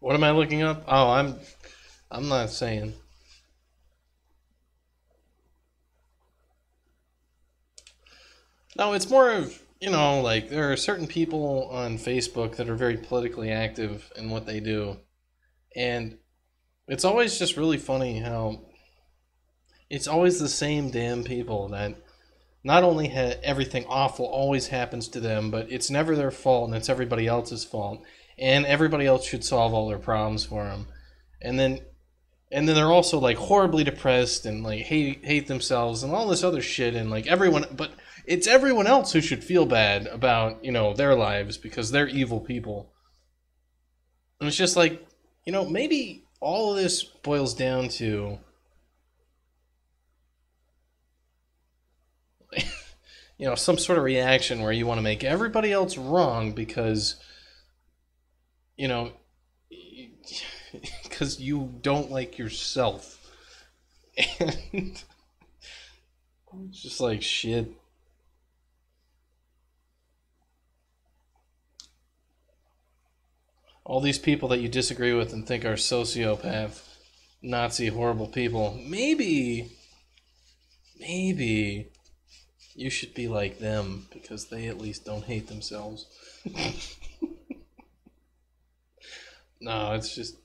What am I looking up? Oh, I'm not saying. No, it's more of, you know, like there are certain people on Facebook that are very politically active in what they do. And it's always just really funny how it's always the same damn people that not only everything awful always happens to them, but it's never their fault and it's everybody else's fault. And everybody else should solve all their problems for them. And then they're also like horribly depressed and like hate themselves and all this other shit and like everyone, but it's everyone else who should feel bad about, you know, their lives because they're evil people. And it's just like, you know, maybe all of this boils down to, you know, some sort of reaction where you want to make everybody else wrong because, you know, because you don't like yourself. And it's just like shit. All these people that you disagree with and think are sociopath, Nazi, horrible people. Maybe you should be like them because they at least don't hate themselves. No, it's just...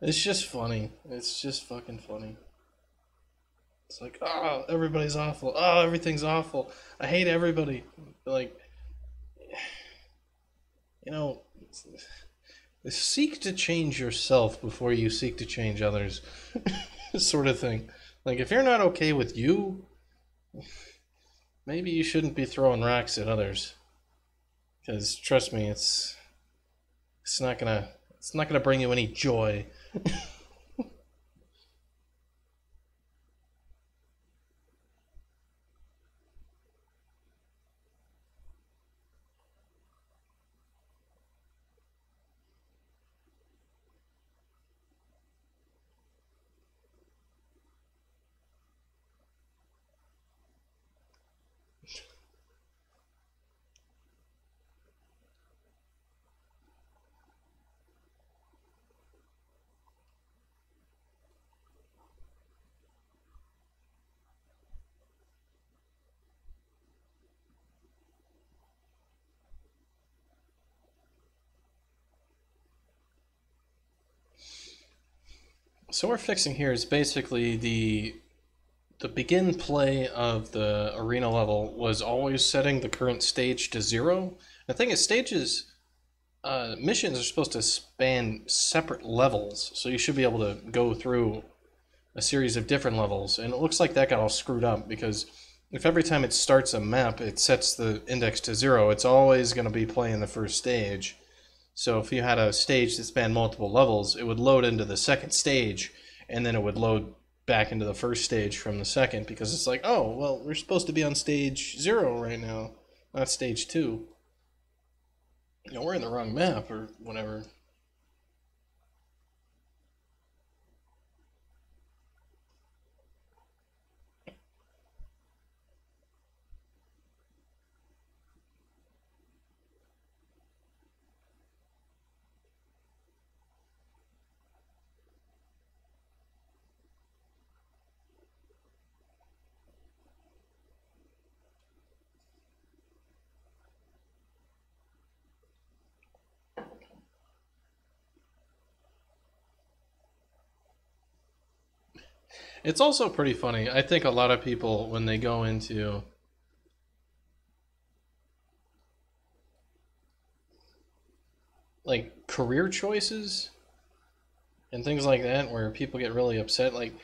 it's just funny. It's just fucking funny. It's like, oh, everybody's awful. Oh, everything's awful. I hate everybody. Like, you know, seek to change yourself before you seek to change others. Sort of thing. Like, if you're not okay with you, maybe you shouldn't be throwing rocks at others. Because trust me, it's not gonna bring you any joy. So what we're fixing here is basically the begin play of the arena level was always setting the current stage to 0. The thing is, stages, missions are supposed to span separate levels, so you should be able to go through a series of different levels. And it looks like that got all screwed up because if every time it starts a map, it sets the index to 0, it's always going to be playing the first stage. So if you had a stage that spanned multiple levels, it would load into the second stage, and then it would load back into the first stage from the second, because it's like, oh, well, we're supposed to be on stage 0 right now, not stage 2. You know, we're in the wrong map or whatever. It's also pretty funny. I think a lot of people, when they go into... like, career choices and things like that, where people get really upset. Like,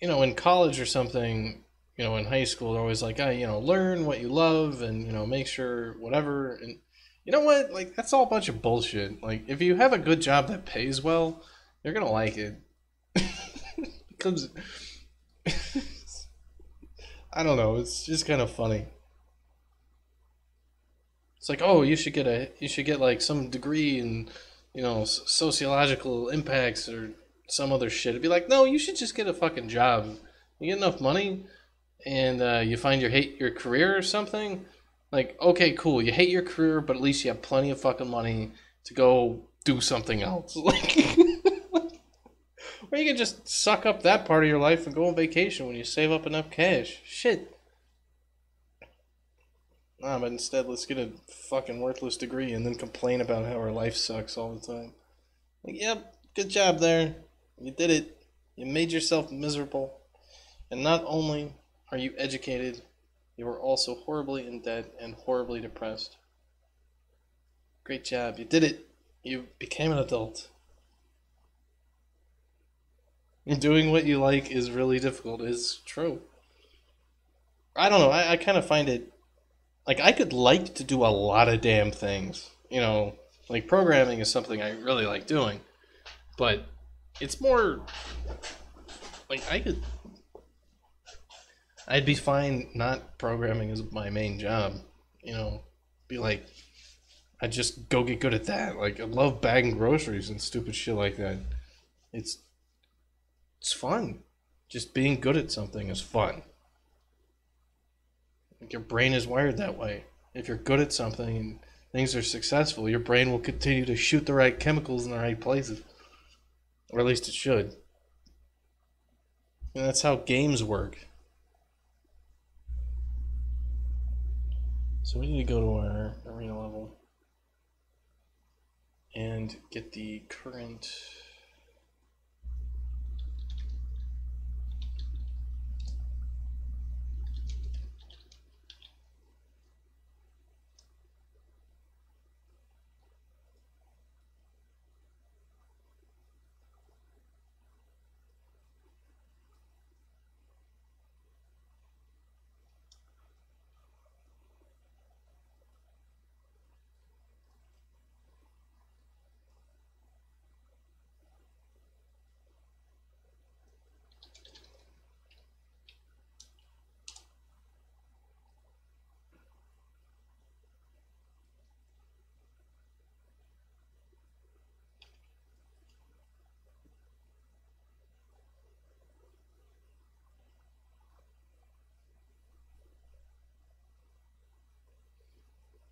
you know, in college or something, you know, in high school, they're always like, oh, you know, learn what you love and, you know, make sure whatever. And you know what? Like, that's all a bunch of bullshit. Like, if you have a good job that pays well, you're going to like it. Comes I don't know, it's just kind of funny. It's like, oh, you should get like some degree in, you know, sociological impacts or some other shit. It'd be like, no, you should just get a fucking job. You get enough money and you find your career or something, Like, okay, cool. You hate your career, but at least you have plenty of fucking money to go do something else. Like, or you can just suck up that part of your life and go on vacation when you save up enough cash. Shit. Nah, but instead, let's get a fucking worthless degree and then complain about how our life sucks all the time. Like, yep, good job there. You did it. You made yourself miserable. And not only are you educated, you were also horribly in debt and horribly depressed. Great job. You did it. You became an adult. Doing what you like is really difficult. It's true. I don't know. I kind of find it... Like, I could like to do a lot of damn things. You know, like, programming is something I really like doing. But it's more... Like, I could... I'd be fine not programming as my main job. You know, be like... I'd just go get good at that. Like, I love bagging groceries and stupid shit like that. It's fun. Just being good at something is fun. Like, your brain is wired that way. If you're good at something and things are successful, your brain will continue to shoot the right chemicals in the right places. Or at least it should. And that's how games work. So we need to go to our arena level and get the current...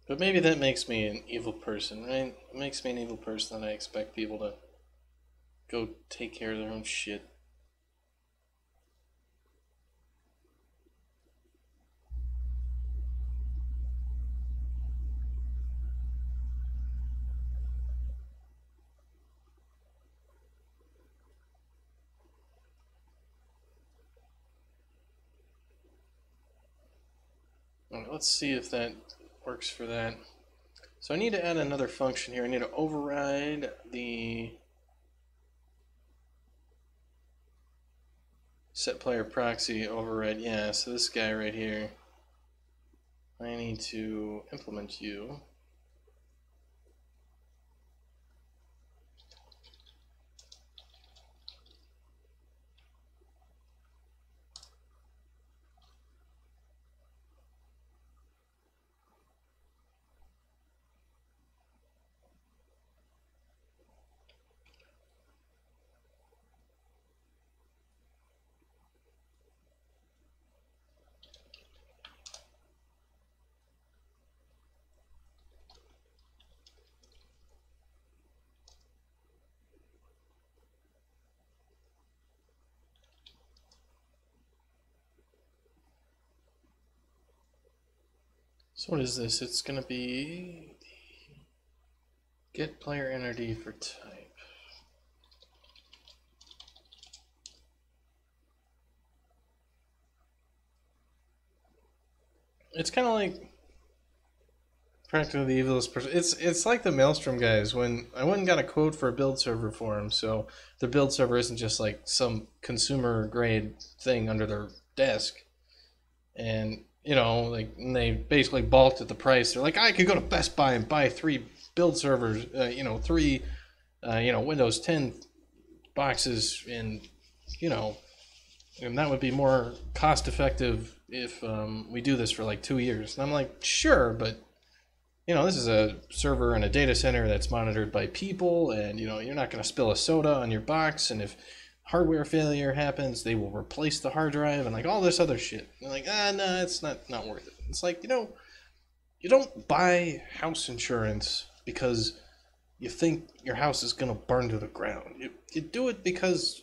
But maybe that makes me an evil person, right? It makes me an evil person that I expect people to go take care of their own shit. All right, let's see if that works for that. So I need to add another function here. I need to override the set player proxy override. Yeah, so this guy right here, I need to implement you. So what is this? It's going to be the get player entity for type. It's kind of like practically the evilest person. It's like the Maelstrom guys. When I went and got a quote for a build server for them, so their build server isn't just like some consumer grade thing under their desk, and you know, like, and they basically balked at the price. They're like, I could go to Best Buy and buy 3 build servers, you know, 3, you know, Windows 10 boxes, and, you know, and that would be more cost effective if we do this for like 2 years. And I'm like, sure, but, you know, this is a server in a data center that's monitored by people, and, you know, you're not going to spill a soda on your box, and if hardware failure happens, they will replace the hard drive and like all this other shit. And they're like, ah, no, it's not worth it. It's like, you know, You don't buy house insurance because you think your house is going to burn to the ground. You do it because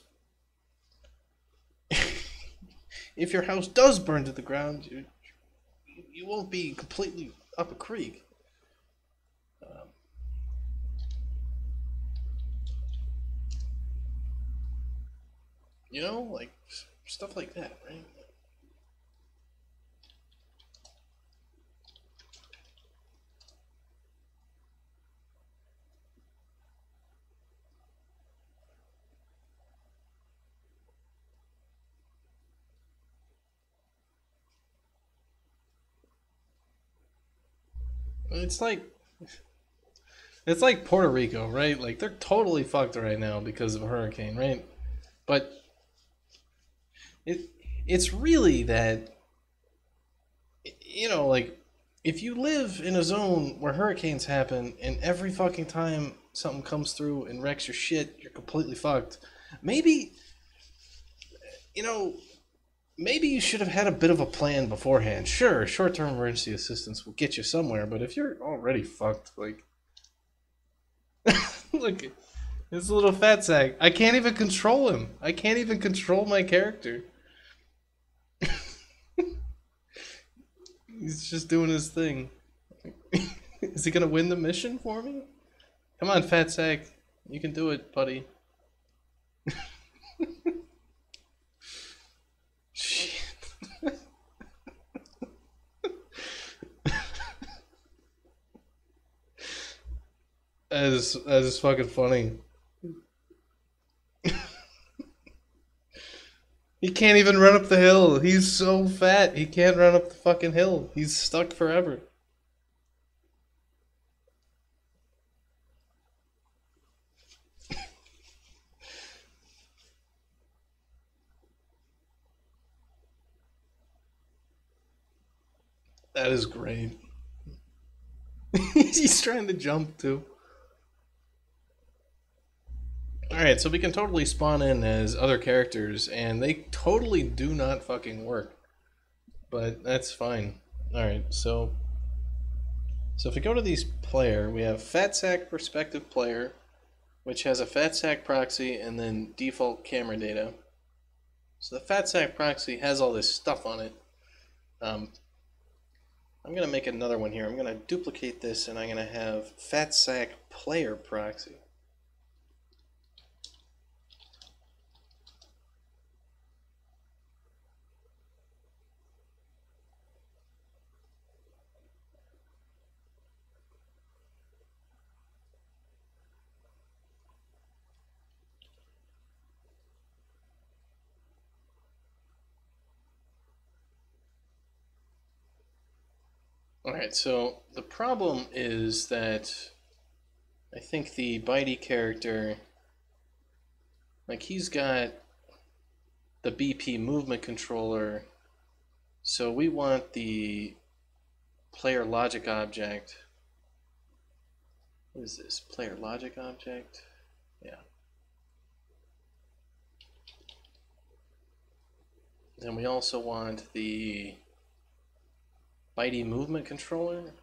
if your house does burn to the ground, you won't be completely up a creek. You know, like, stuff like that, right? It's like Puerto Rico, right? Like, they're totally fucked right now because of a hurricane, right? But it's really that, you know, like, if you live in a zone where hurricanes happen and every fucking time something comes through and wrecks your shit, you're completely fucked. Maybe, you know, maybe you should have had a bit of a plan beforehand. Sure, short-term emergency assistance will get you somewhere, but if you're already fucked, like, look, this little fat sack. I can't even control him. I can't even control my character. He's just doing his thing. Is he gonna win the mission for me? Come on, fat sack. You can do it, buddy. That is fucking funny. He can't even run up the hill. He's so fat. He can't run up the fucking hill. He's stuck forever. That is great. He's trying to jump too. Alright, so we can totally spawn in as other characters, and they totally do not fucking work. But that's fine. Alright, so if we go to these player, we have FatSack Perspective Player, which has a FatSack proxy and then default camera data. So the FatSack proxy has all this stuff on it. I'm going to make another one here. I'm going to duplicate this, and I'm going to have FatSack Player Proxy. Alright, so the problem is that I think the Bitey character, like, he's got the BP movement controller, so we want the player logic object. What is this? Player logic object? Yeah. Then we also want the Bitey movement controller.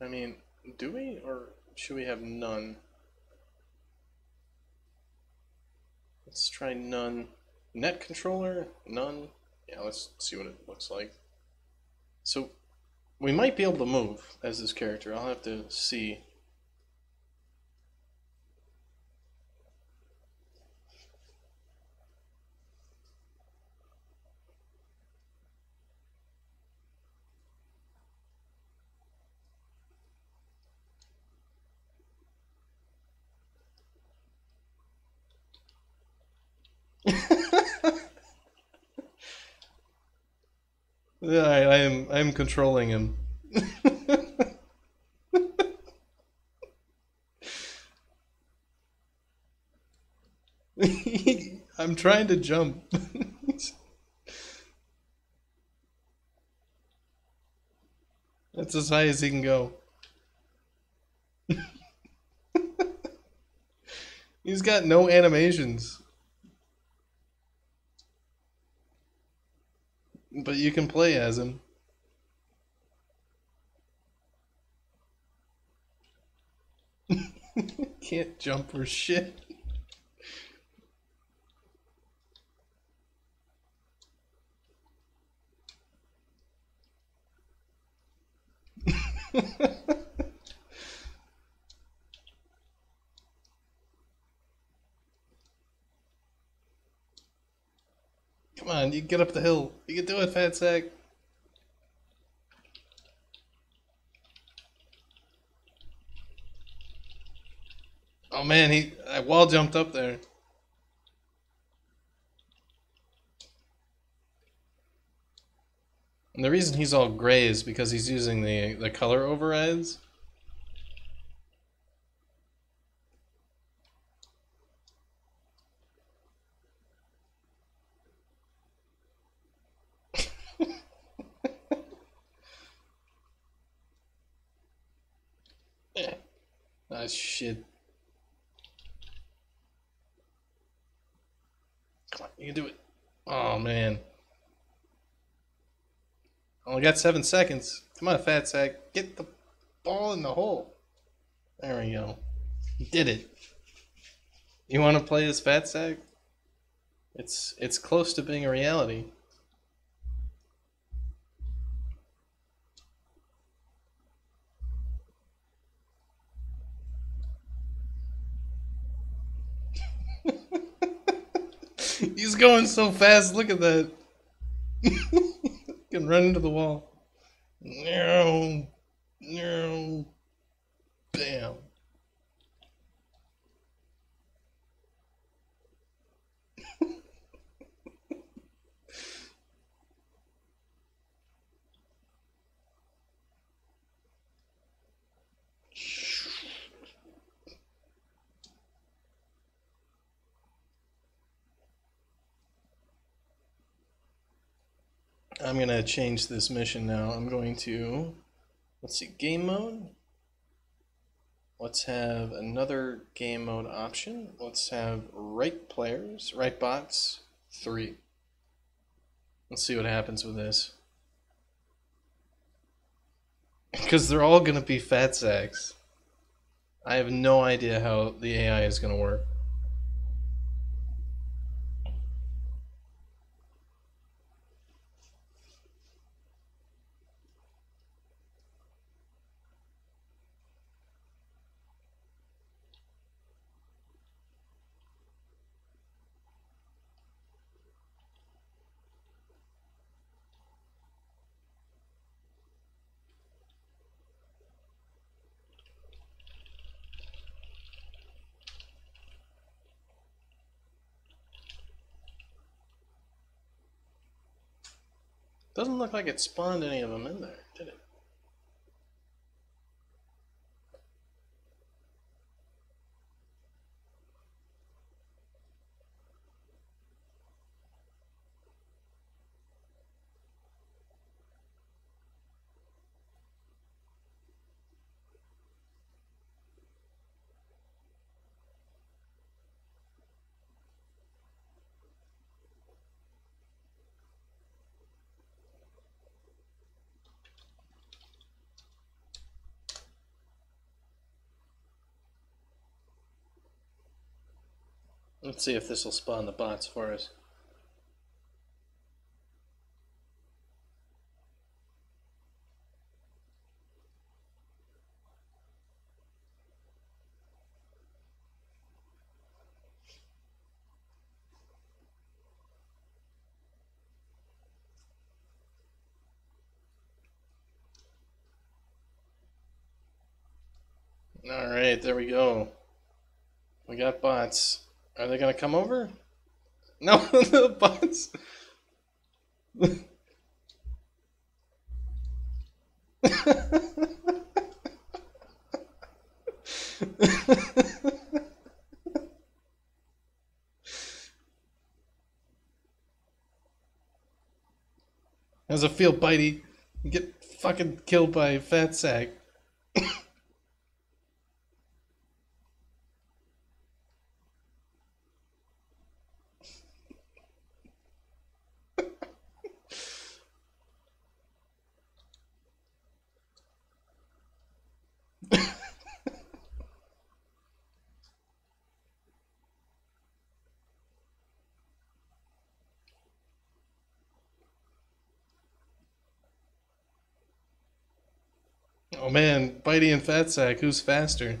I mean, do we, or should we have none? Let's try none. Net controller, none. Yeah, let's see what it looks like. So we might be able to move as this character. I'll have to see. Yeah, I am controlling him. I'm trying to jump. That's as high as he can go. He's got no animations. But you can play as him. Can't jump for shit. Come on, you can get up the hill. You can do it, fat sack. Oh man, I wall jumped up there. And the reason he's all gray is because he's using the color overrides. Ah, shit. Come on, you can do it. Oh man. Only got 7 seconds. Come on, fat sack. Get the ball in the hole. There we go. Did it. You want to play as fat sack? It's close to being a reality. He's going so fast. Look at that. Can run into the wall. No, no, bam. I'm going to change this mission now. I'm going to, let's see, game mode. Let's have another game mode option. Let's have right players, right bots, 3. Let's see what happens with this. Because they're all going to be fat sacks. I have no idea how the AI is going to work. Doesn't look like it spawned any of them in there, did it? Let's see if this will spawn the bots for us. All right, there we go. We got bots. Are they gonna come over? No, the bots. How's it feel, Bitey? You get fucking killed by a fat sack. Oh man, Bitey and Fatsack, who's faster?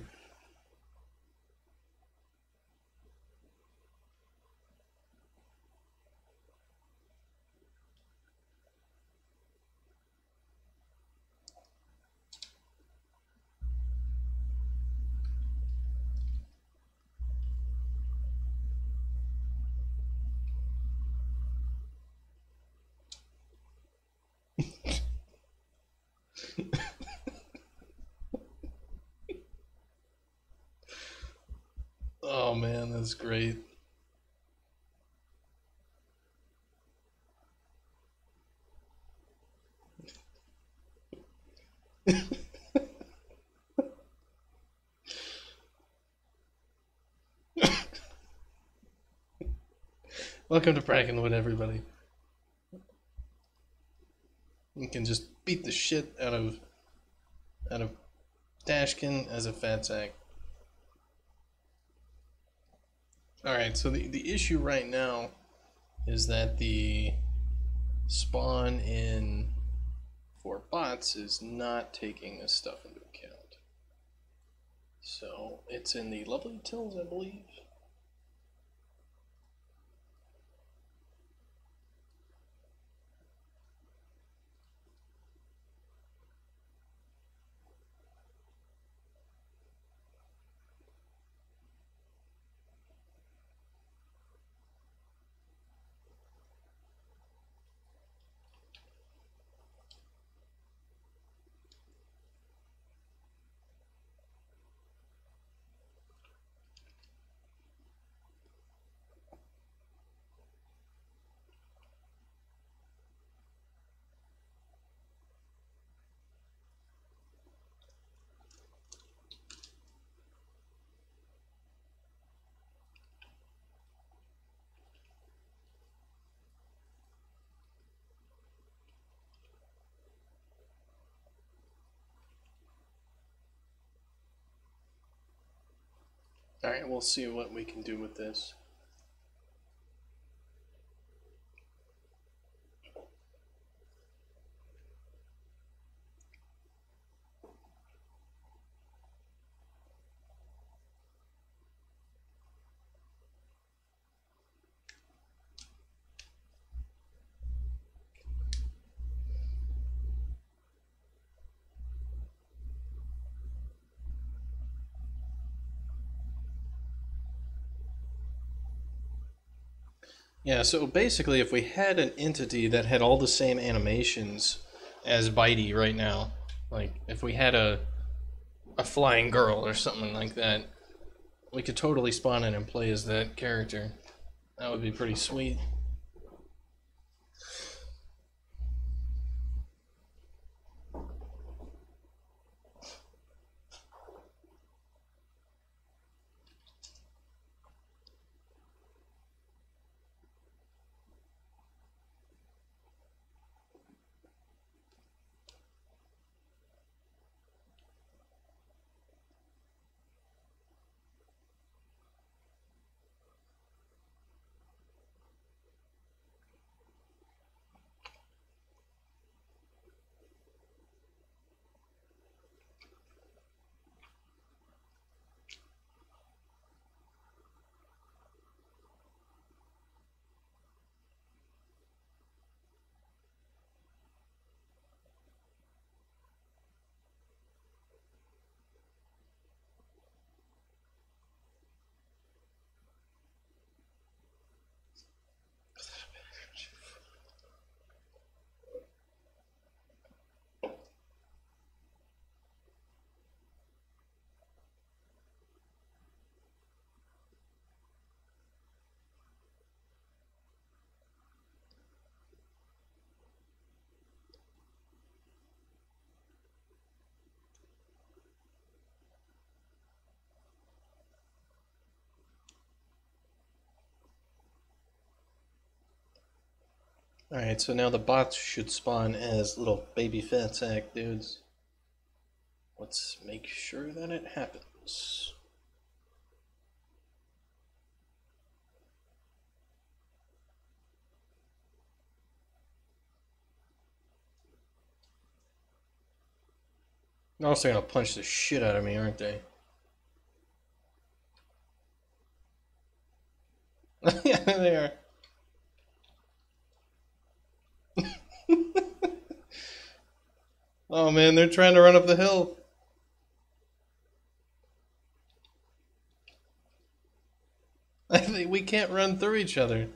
Oh man, that's great. Welcome to Brackenwood, everybody. You can just beat the shit out of Dashkin as a fat sack. Alright, so the issue right now is that the spawn in for bots is not taking this stuff into account. So it's in the lovely tills, I believe. Alright, we'll see what we can do with this. Yeah, so basically if we had an entity that had all the same animations as Bitey right now, like if we had a flying girl or something like that, we could totally spawn in and play as that character. That would be pretty sweet. Alright, so now the bots should spawn as little baby fat sack dudes. Let's make sure that it happens. They're also gonna punch the shit out of me, aren't they? Yeah, they are. Oh man, they're trying to run up the hill. I think we can't run through each other.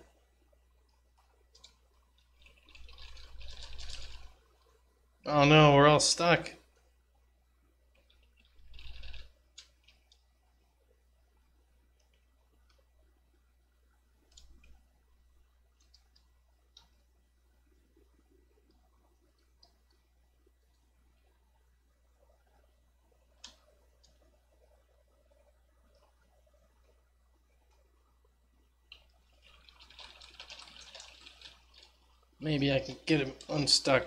Oh no, we're all stuck. Maybe I can get him unstuck.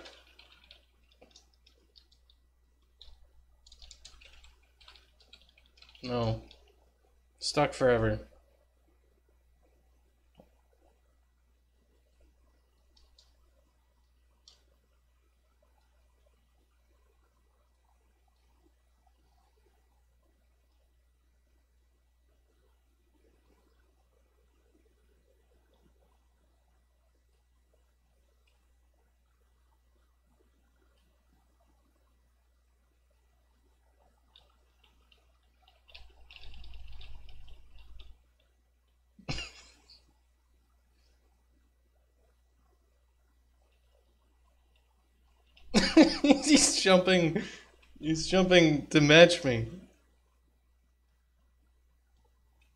No. Stuck forever. He's jumping to match me.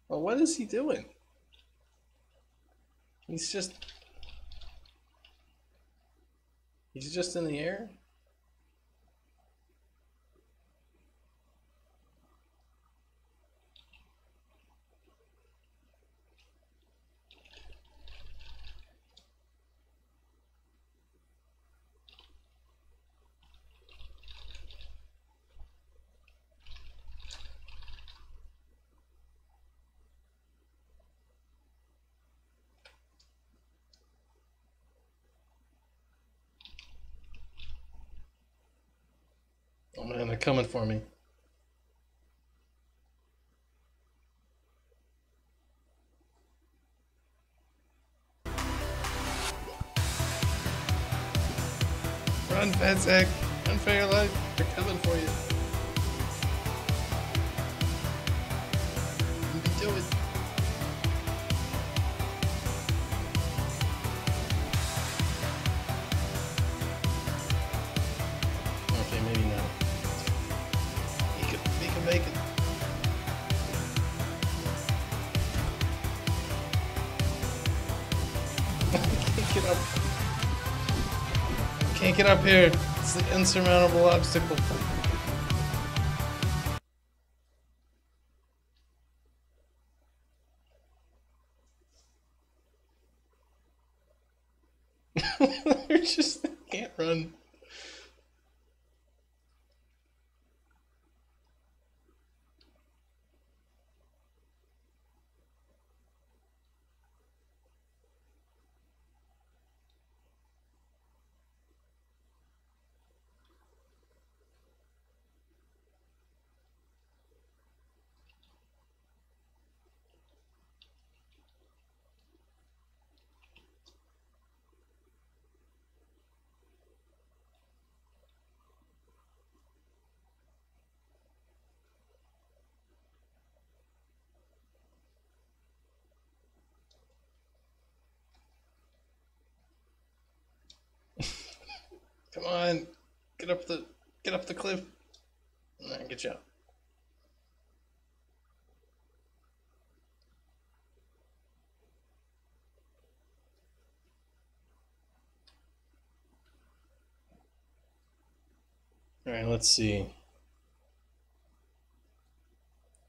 Well, what is he doing? He's just in the air? Oh man, they're coming for me. Run, fat sack! Run for your life! They're coming for you. You can do it. Can't get up here. It's the insurmountable obstacle. They can't run. Come on, get up the cliff. Right, good job. All right, let's see.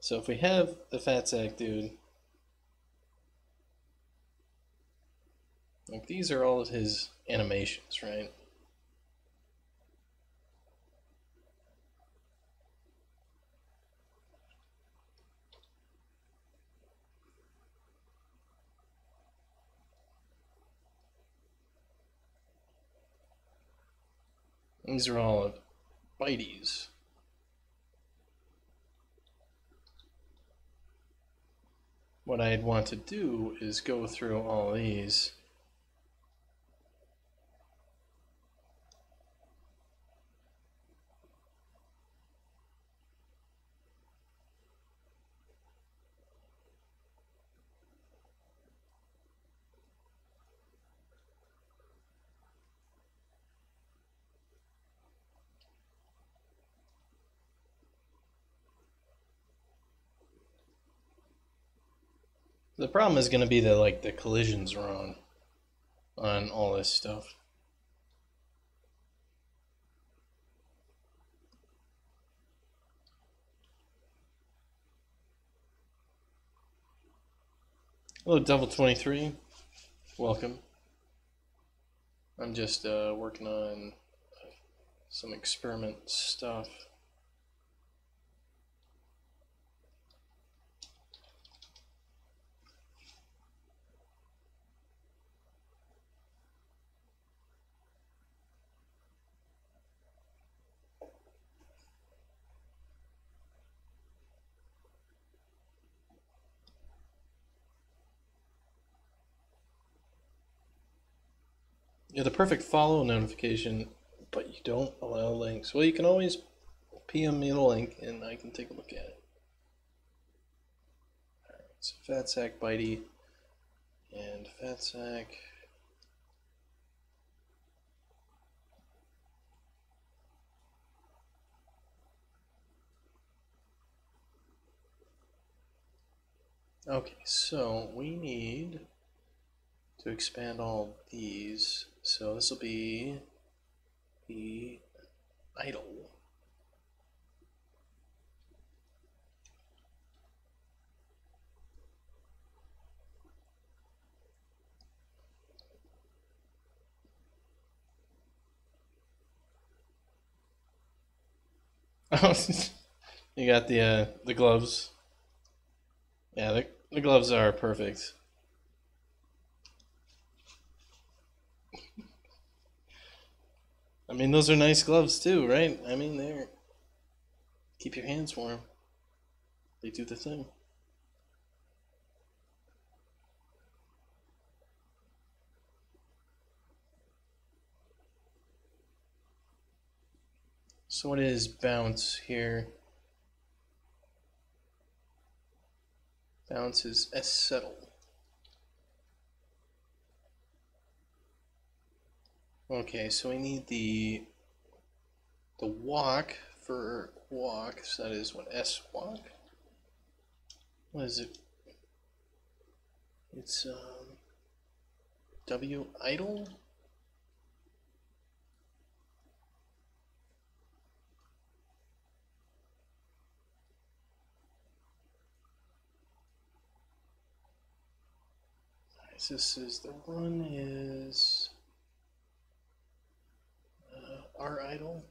So if we have the fat sack dude, like these are all of his animations, right? These are all biteys. what I'd want to do is go through all these. The problem is going to be that, like, the collisions are on all this stuff. Hello, Devil 23. Welcome. I'm just working on some experiment stuff. You have the perfect follow notification, but you don't allow links. Well, you can always PM me the link, and I can take a look at it. All right, so Fatsack Bitey and Fatsack. Okay, so we need to expand all these. So this will be the idle. You got the gloves. Yeah, the gloves are perfect. I mean, those are nice gloves too, right? I mean, they're... keep your hands warm. They do the thing. So what is bounce here? Bounce is S settle. Okay, so we need the walk for walk, so that is what S walk. What is it? It's W idle. Nice, this is the one is R idle.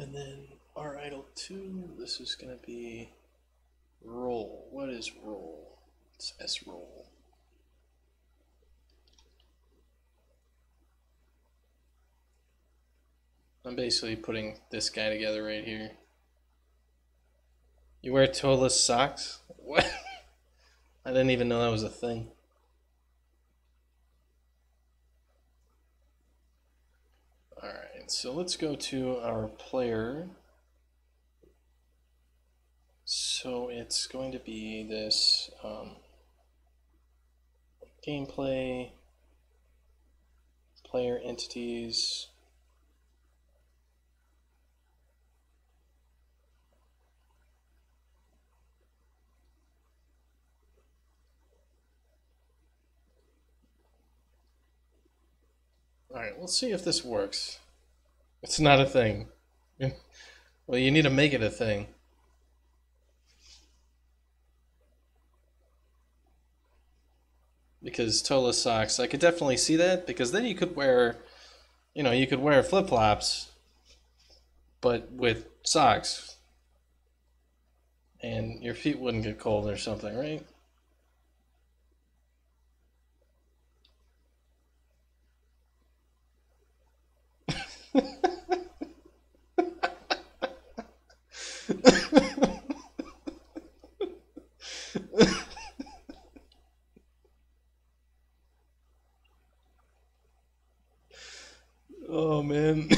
And then R idle 2, this is going to be roll. What is roll? It's S roll. I'm basically putting this guy together right here. You wear toeless socks? What? I didn't even know that was a thing. Alright, so let's go to our player. So it's going to be this gameplay, player entities. Alright, we'll see if this works. It's not a thing. Well, you need to make it a thing. Because toeless socks, I could definitely see that, because then you could wear, you know, you could wear flip-flops, but with socks. And your feet wouldn't get cold or something, right? Oh, man.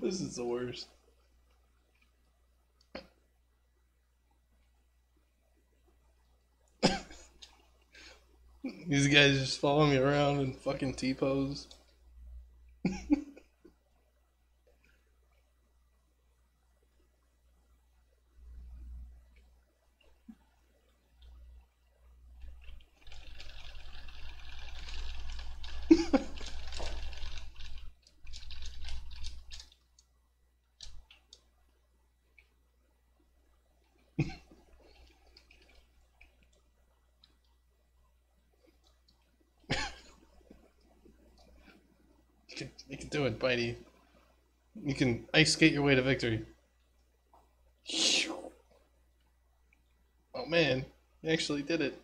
This is the worst. These guys just follow me around and fucking T-pose. You can do it, Bitey. You can ice skate your way to victory. Oh man, you actually did it.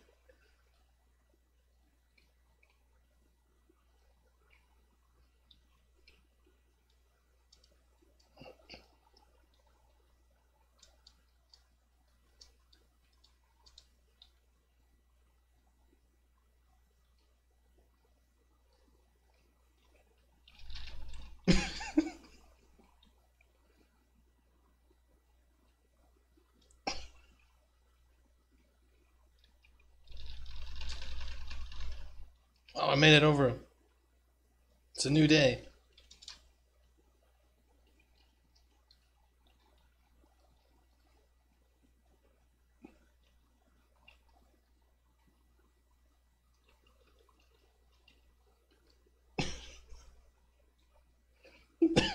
Oh, I made it over. It's a new day.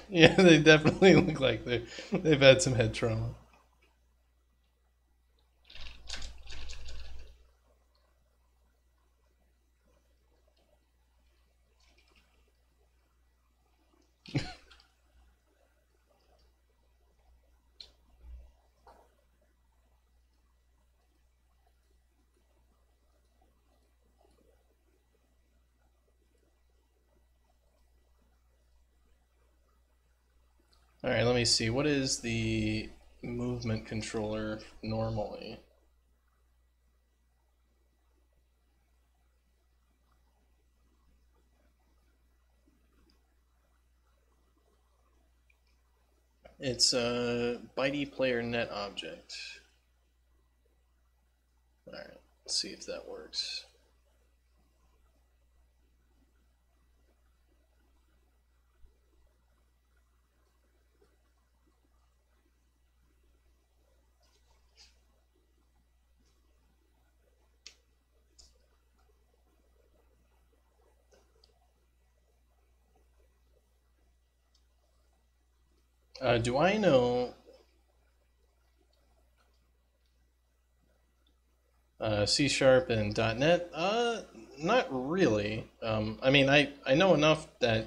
Yeah, they definitely look like they've had some head trauma. All right, let me see. What is the movement controller normally? It's a Bitey player net object. All right, let's see if that works. Do I know C# and .NET? Not really. I mean, I know enough that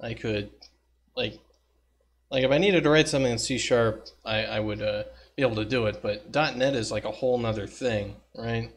I could, like if I needed to write something in C#, I would be able to do it. But .NET is like a whole nother thing, right?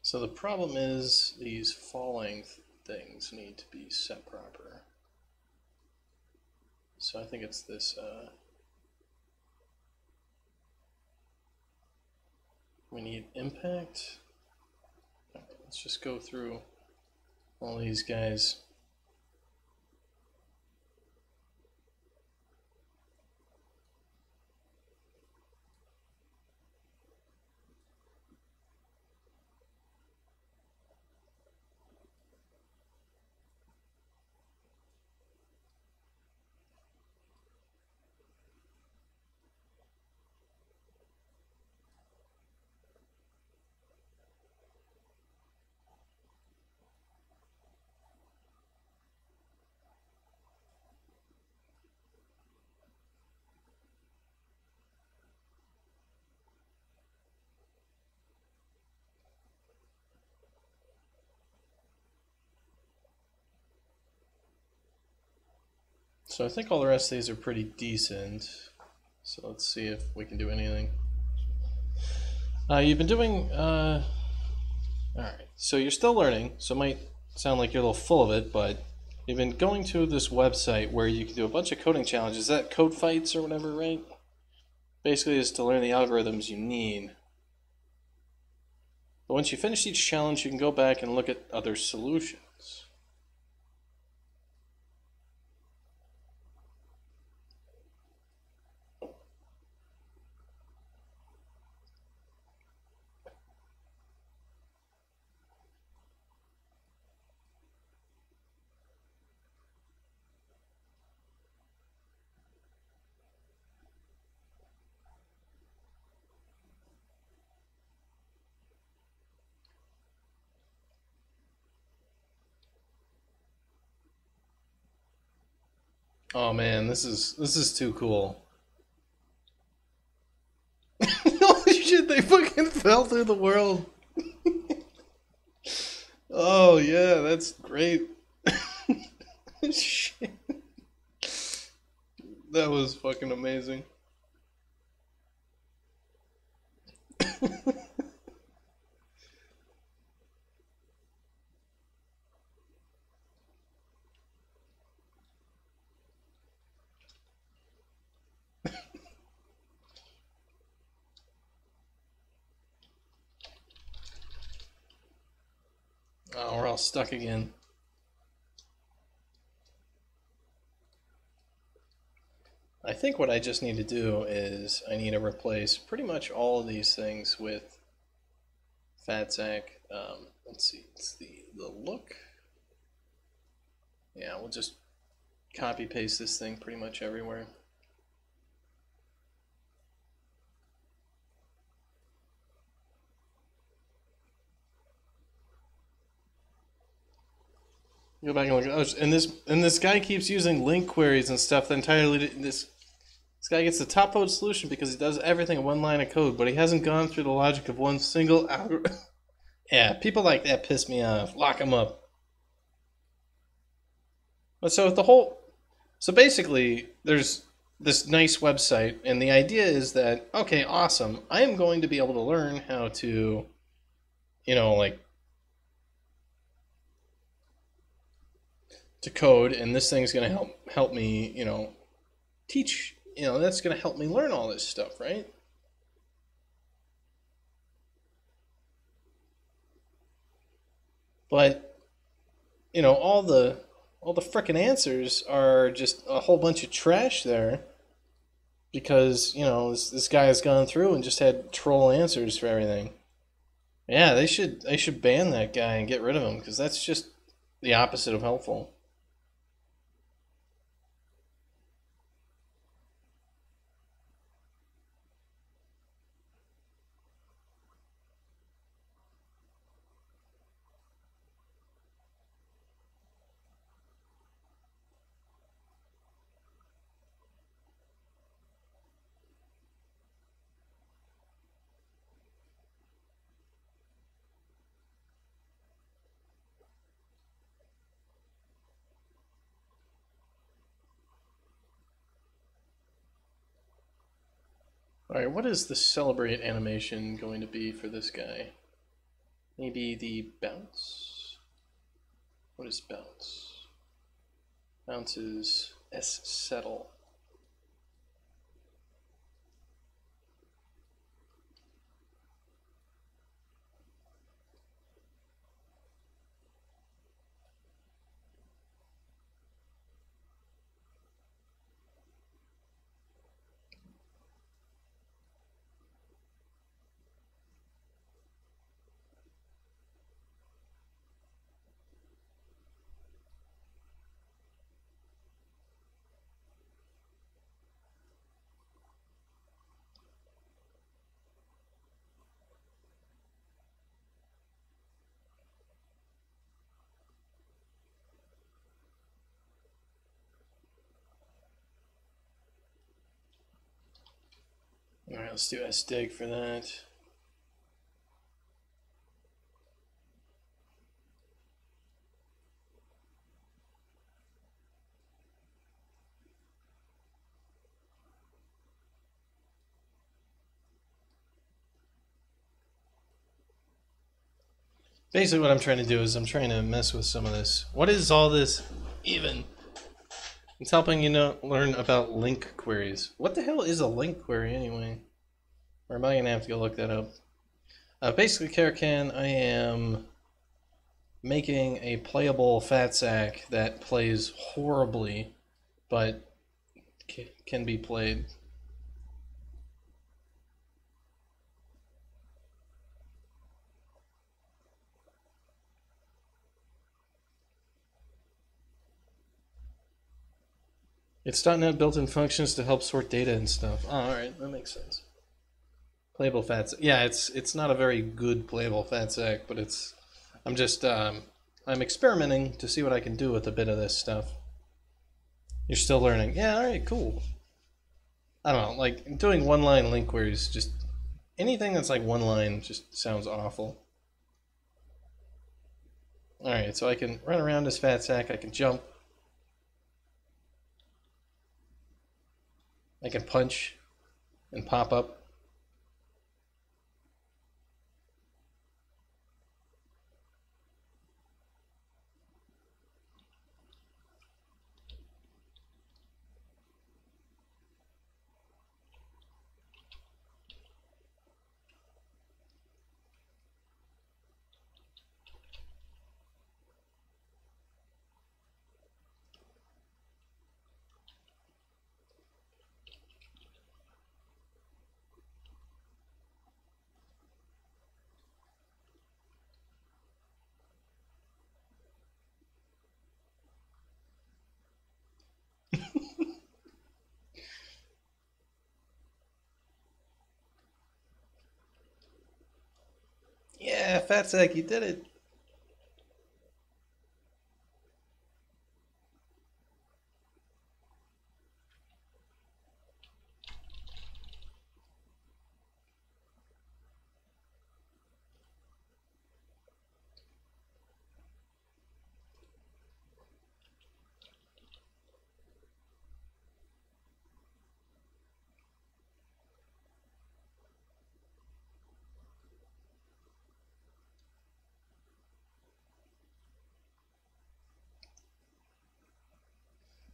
So the problem is these falling things need to be set proper. So I think it's this, we need impact. All right, let's just go through all these guys. So I think all the rest of these are pretty decent. So let's see if we can do anything. You've been doing... all right, so you're still learning, so it might sound like you're a little full of it, but you've been going to this website where you can do a bunch of coding challenges. Is that Code Fights or whatever, right? Basically, is to learn the algorithms you need. But once you finish each challenge, you can go back and look at other solutions. Oh man, this is too cool. Holy shit, they fucking fell through the world. Oh yeah, that's great. Shit. That was fucking amazing. Oh, we're all stuck again. I think what I just need to do is I need to replace pretty much all of these things with FatSack. Let's see, it's the look. Yeah, we'll just copy paste this thing pretty much everywhere. Go back and look. Oh, and this guy keeps using link queries and stuff. That entirely this guy gets the top code solution because he does everything in one line of code, but he hasn't gone through the logic of one single algorithm. Yeah, people like that piss me off. Lock them up. But so basically, there's this nice website, and the idea is that okay, awesome. I am going to be able to learn how to, to code, and this thing's going to help me, teach, that's going to help me learn all this stuff, right? But all the frickin' answers are just a whole bunch of trash there, because this guy has gone through and just had troll answers for everything. Yeah, they should ban that guy and get rid of him, because that's just the opposite of helpful. Alright, what is the celebrate animation going to be for this guy? Maybe the bounce? What is bounce? Bounce is S settle. Alright, let's do sdig for that. Basically what I'm trying to do is I'm trying to mess with some of this. What is all this even? It's helping you know, learn about link queries. What the hell is a link query anyway? Or am I going to have to go look that up? Basically, Karakan, I am making a playable fat sack that plays horribly, but can be played. It's .NET built-in functions to help sort data and stuff. Oh, all right, that makes sense. Playable fat sack. Yeah, it's not a very good playable fat sack, but it's. I'm just I'm experimenting to see what I can do with a bit of this stuff. You're still learning. Yeah, all right, cool. I don't know, like doing one-line link queries. Just anything that's like one line just sounds awful. All right, so I can run around this fat sack. I can jump. I can punch and pop up. Yeah, fat sack, you did it.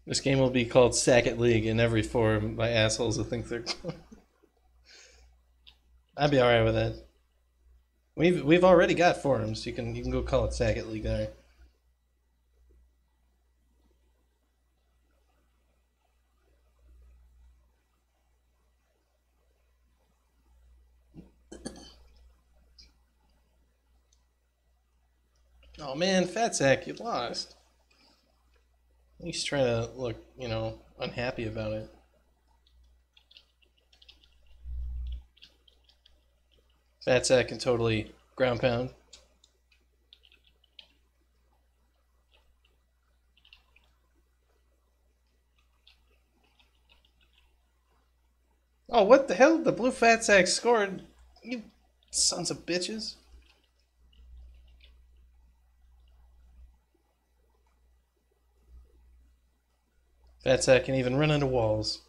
This game will be called Sacket League in every forum by assholes who think they're. I'd be all right with that. We've already got forums. You can go call it Sacket League there. Oh man, Fatsack, you lost. He's trying to look, you know, unhappy about it. Fatsack can totally ground pound. Oh, what the hell? The blue Fatsack scored. You sons of bitches. Fatsack can even run into walls.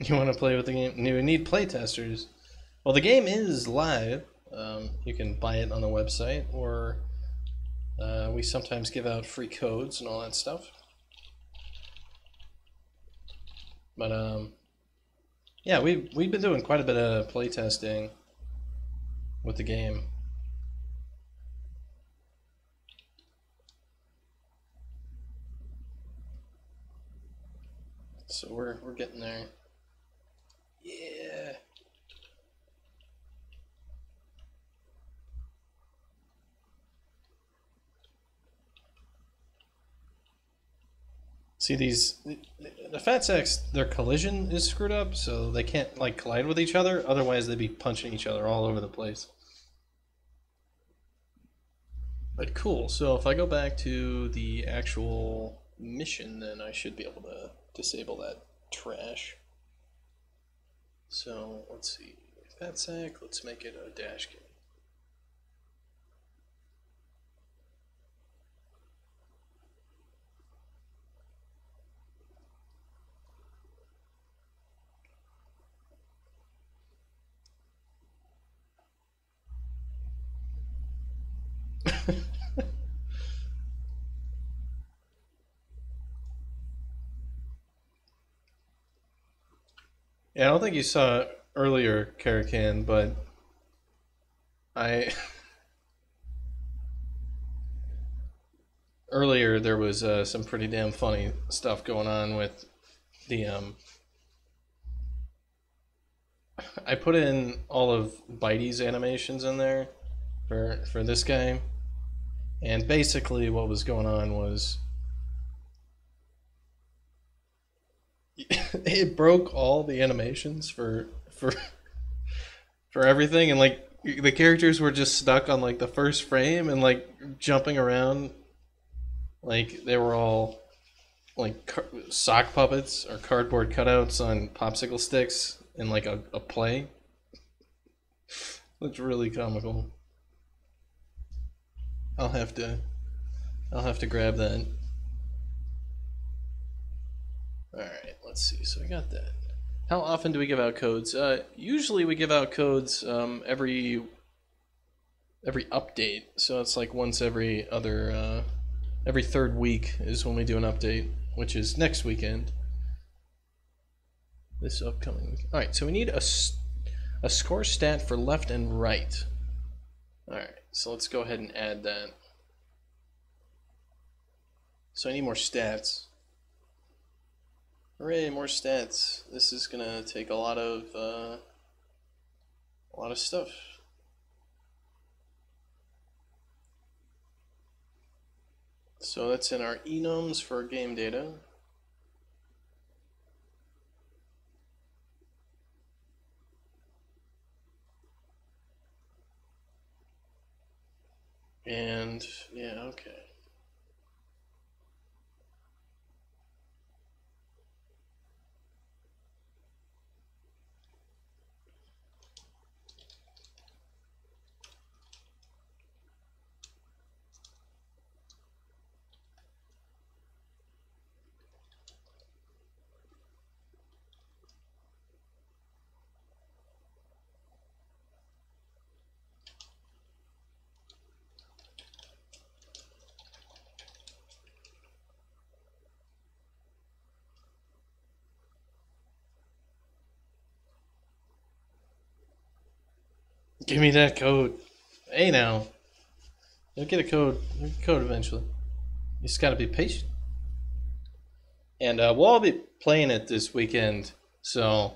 You want to play with the game? You need play testers. Well, the game is live. You can buy it on the website, or we sometimes give out free codes and all that stuff. But yeah, we've been doing quite a bit of play testing with the game. So we're getting there. Yeah. See these, the fat sacks, their collision is screwed up, so they can't like collide with each other, otherwise they'd be punching each other all over the place. But cool, so if I go back to the actual mission, then I should be able to disable that trash. So let's see, fat sack, let's make it a Dashkin. Yeah, I don't think you saw it earlier, Karakan, but I earlier there was some pretty damn funny stuff going on with the I put in all of Bitey's animations in there for this game, and basically what was going on was it broke all the animations for everything, and like the characters were just stuck on like the first frame and like jumping around like they were all like sock puppets or cardboard cutouts on popsicle sticks in like a play. It's really comical. I'll have to grab that. Alright, let's see, so we got that. How often do we give out codes? Usually we give out codes every update, so it's like once every other, every third week is when we do an update, which is next weekend. This upcoming week. Alright, so we need a score stat for left and right. Alright, so let's go ahead and add that. So I need more stats. Hooray, more stats. This is gonna take a lot of stuff. So that's in our enums for game data. And yeah, okay. Give me that code. Hey now. You'll get a code. You'll get a code eventually. You just gotta be patient. And we'll all be playing it this weekend, so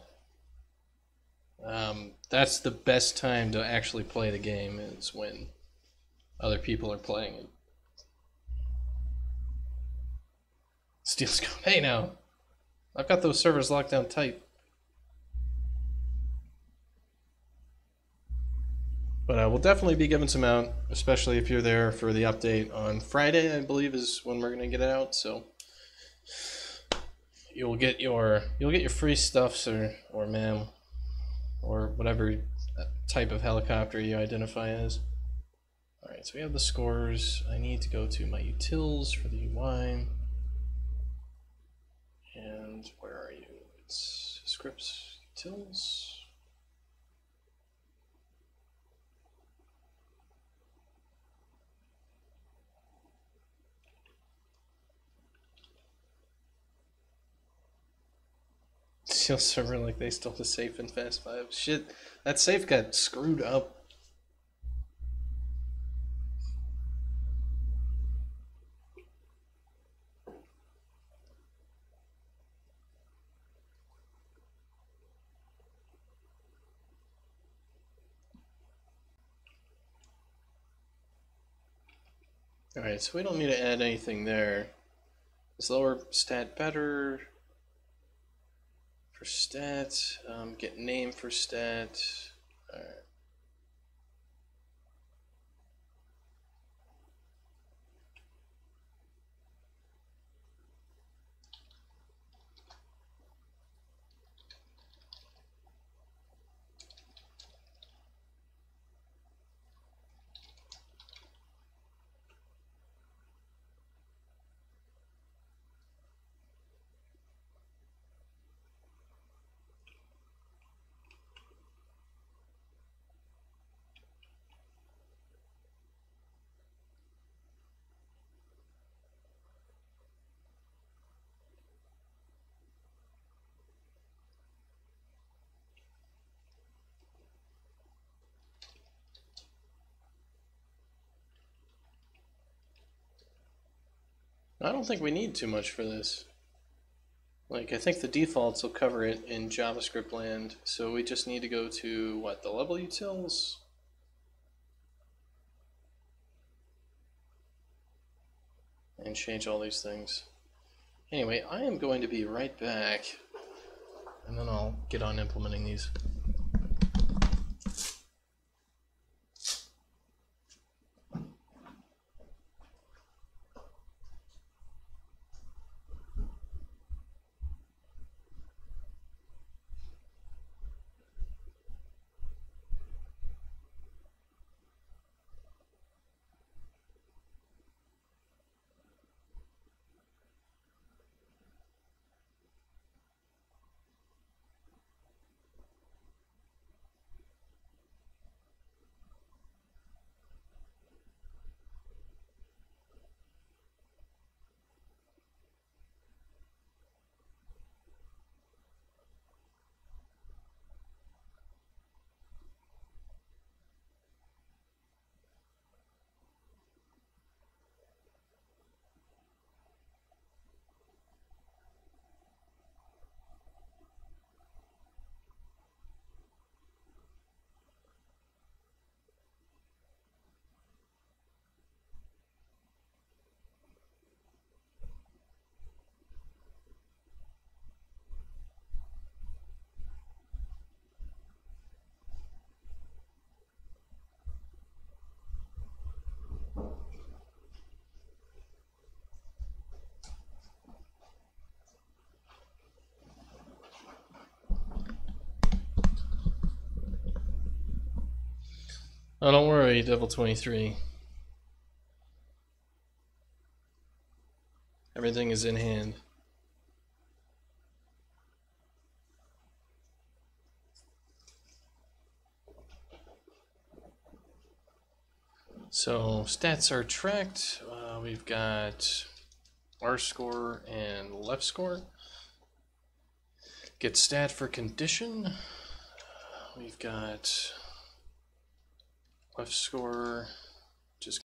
that's the best time to actually play the game, is when other people are playing it. Steel's code. Hey now. I've got those servers locked down tight. But we'll definitely be giving some out, especially if you're there for the update on Friday, I believe, is when we're gonna get it out. So you'll get your free stuffs or ma'am, or whatever type of helicopter you identify as. All right, so we have the scores. I need to go to my utils for the UI. And where are you? It's scripts, utils. Seal server like they stole the safe in Fast 5. Shit, that safe got screwed up. Alright, so we don't need to add anything there. Is lower stat better? For stat, get name for stat. All right. I don't think we need too much for this. Like, I think the defaults will cover it in JavaScript land, so we just need to go to, what, the level utils? And change all these things. Anyway, I am going to be right back, and then I'll get on implementing these. Oh, don't worry, Devil 23. Everything is in hand. So stats are tracked. We've got R score and left score. Get stat for condition. We've got left score, just